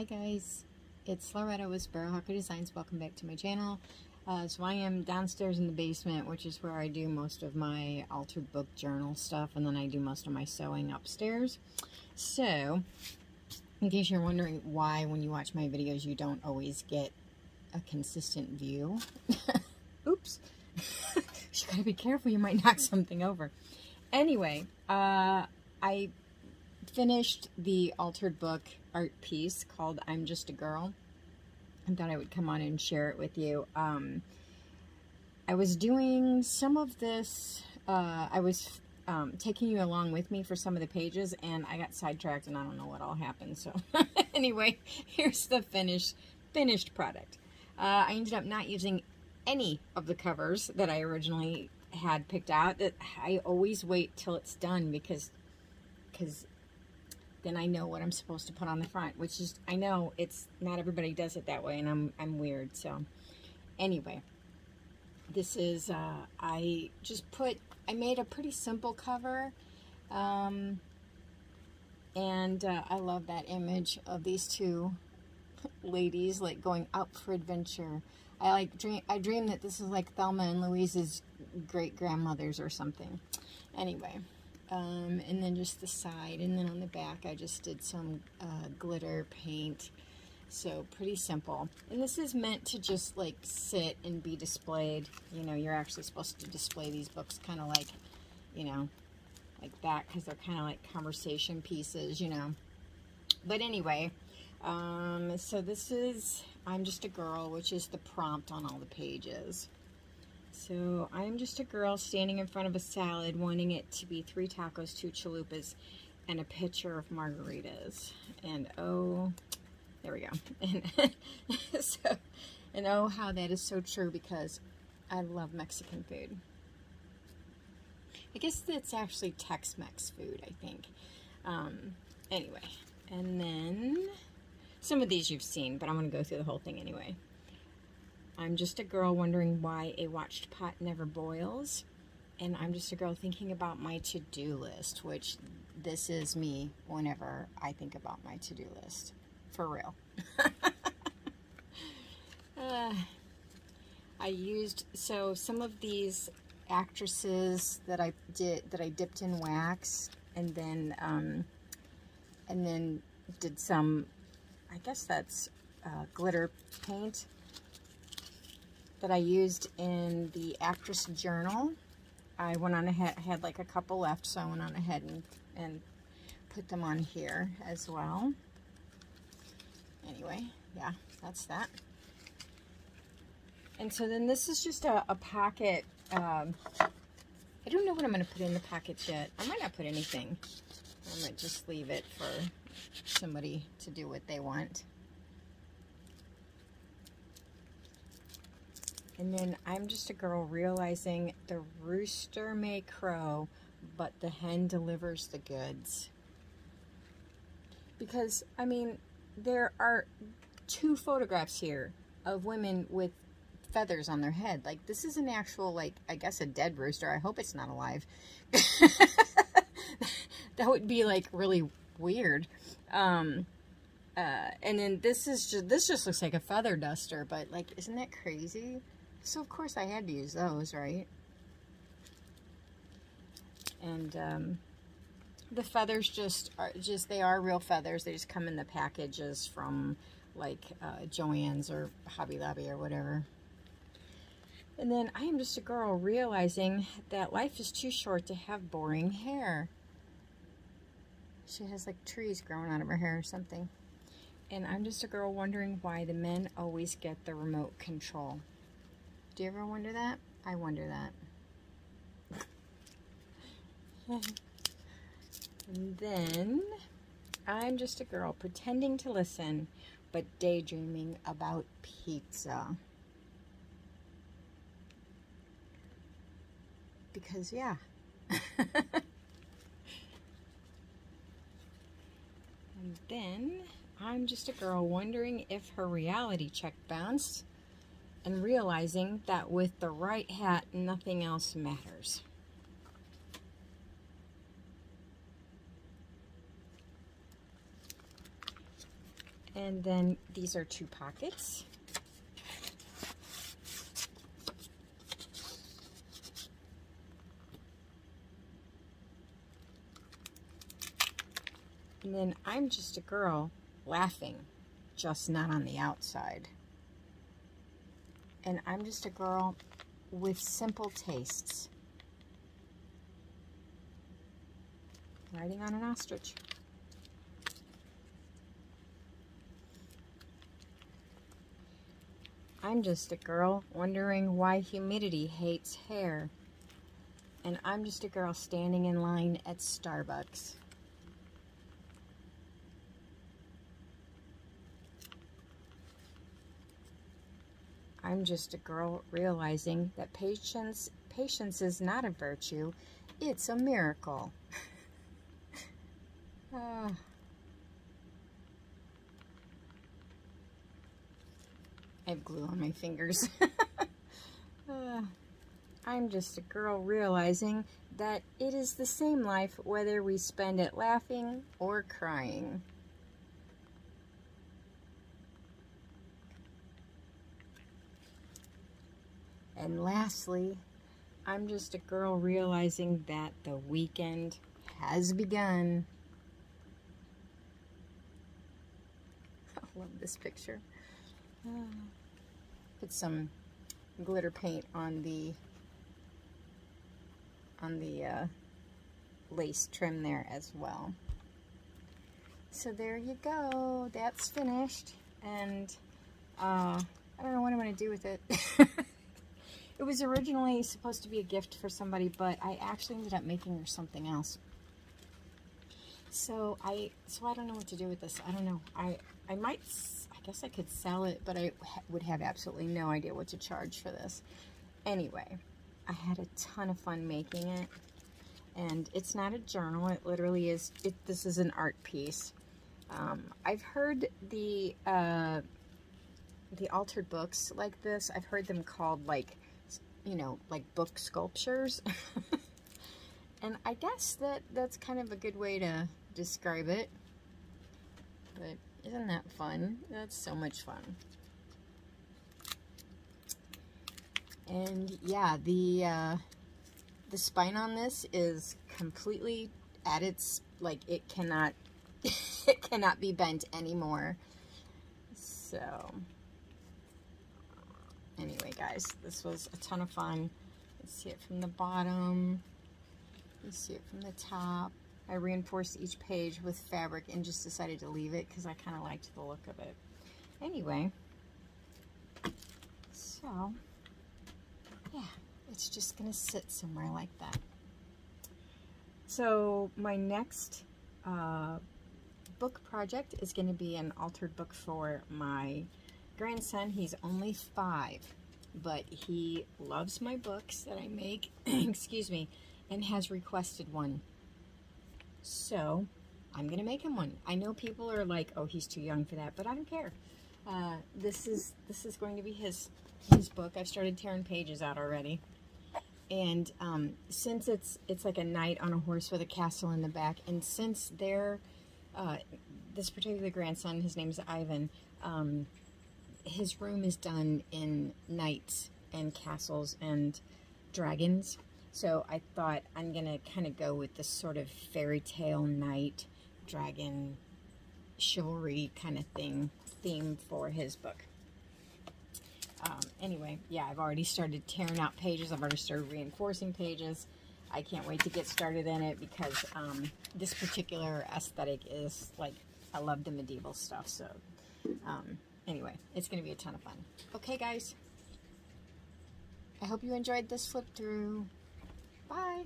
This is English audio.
Hi guys, it's Loretta with Sparrowhawker Designs. Welcome back to my channel. So I am downstairs in the basement, which is where I do most of my altered book journal stuff, and then I do most of my sewing upstairs. So, in case you're wondering why when you watch my videos you don't always get a consistent view. Oops. You gotta be careful, you might knock something over. Anyway, I finished the altered book art piece called I'm Just a Girl. I thought I would come on and share it with you. I was doing some of this, I was taking you along with me for some of the pages, and I got sidetracked and I don't know what all happened. So anyway, here's the finished product. I ended up not using any of the covers that I originally had picked out. I always wait till it's done because then I know what I'm supposed to put on the front, which is, I know it's not everybody does it that way, and I'm weird. So anyway, this is, I made a pretty simple cover, and I love that image of these two ladies, like, going out for adventure. I dream that this is like Thelma and Louise's great-grandmothers or something. Anyway. And then just the side, and then on the back I just did some glitter paint, so pretty simple. And this is meant to just like sit and be displayed. You know, you're actually supposed to display these books kind of like, you know, like that, because they're kind of like conversation pieces, you know. But anyway, so this is I'm Just a Girl, which is the prompt on all the pages. So, I'm just a girl standing in front of a salad, wanting it to be 3 tacos, 2 chalupas, and a pitcher of margaritas. And oh, there we go. And, so, and oh, how that is so true, because I love Mexican food. I guess that's actually Tex-Mex food, I think. Anyway, and then some of these you've seen, but I'm going to go through the whole thing anyway. I'm just a girl wondering why a watched pot never boils, and I'm just a girl thinking about my to-do list, which this is me whenever I think about my to-do list, for real. So some of these actresses that I did, that I dipped in wax, and then did some, I guess that's glitter paint, that I used in the actress journal. I went on ahead, had like a couple left, so I went on ahead and put them on here as well. Anyway, yeah, that's that. And so then this is just a pocket. I don't know what I'm gonna put in the pockets yet. I might not put anything. I might just leave it for somebody to do what they want. And then I'm just a girl realizing the rooster may crow, but the hen delivers the goods. Because, I mean, there are 2 photographs here of women with feathers on their head. Like, this is an actual, like, I guess a dead rooster. I hope it's not alive. That would be, like, really weird. And then this just looks like a feather duster, but, like, isn't that crazy? So, of course, I had to use those, right? And the feathers they are real feathers. They just come in the packages from, like, Joann's or Hobby Lobby or whatever. And then I am just a girl realizing that life is too short to have boring hair. She has, like, trees growing out of her hair or something. And I'm just a girl wondering why the men always get the remote control. Do you ever wonder that? I wonder that. And then, I'm just a girl pretending to listen, but daydreaming about pizza. Because, yeah. And then, I'm just a girl wondering if her reality check bounced and realizing that with the right hat, nothing else matters. And then these are two pockets. And then I'm just a girl laughing, just not on the outside. And I'm just a girl with simple tastes. Riding on an ostrich. I'm just a girl wondering why humidity hates hair. And I'm just a girl standing in line at Starbucks. I'm just a girl realizing that patience is not a virtue, it's a miracle. I have glue on my fingers. I'm just a girl realizing that it is the same life whether we spend it laughing or crying. And lastly, I'm just a girl realizing that the weekend has begun. I love this picture. Put some glitter paint on the lace trim there as well. So there you go. That's finished, and I don't know what I'm going to do with it. It was originally supposed to be a gift for somebody, but I actually ended up making her something else. So I don't know what to do with this. I don't know. I might, I guess I could sell it, but I would have absolutely no idea what to charge for this. Anyway, I had a ton of fun making it, and it's not a journal. It literally is. This is an art piece. I've heard the altered books like this. I've heard them called, like, you know, like book sculptures. And I guess that's kind of a good way to describe it. But isn't that fun? That's so much fun. And yeah, the spine on this is completely at its, like, it cannot it cannot be bent anymore. So anyway, guys, this was a ton of fun. Let's see it from the bottom. Let's see it from the top. I reinforced each page with fabric and just decided to leave it because I kind of liked the look of it. Anyway, so, yeah, it's just going to sit somewhere like that. So my next book project is going to be an altered book for my grandson. He's only 5, but he loves my books that I make, excuse me, and has requested one. So I'm gonna make him one. I know people are like, oh, he's too young for that, but I don't care. This is going to be his book. I've started tearing pages out already. And since it's like a knight on a horse with a castle in the back, and since this particular grandson, his name is Ivan, his room is done in knights and castles and dragons. So I thought I'm going to kind of go with this sort of fairy tale knight, dragon, chivalry kind of thing, theme for his book. Anyway, yeah, I've already started tearing out pages. I've already started reinforcing pages. I can't wait to get started in it because this particular aesthetic is like, I love the medieval stuff, so... anyway, it's going to be a ton of fun. Okay, guys. I hope you enjoyed this flip through. Bye.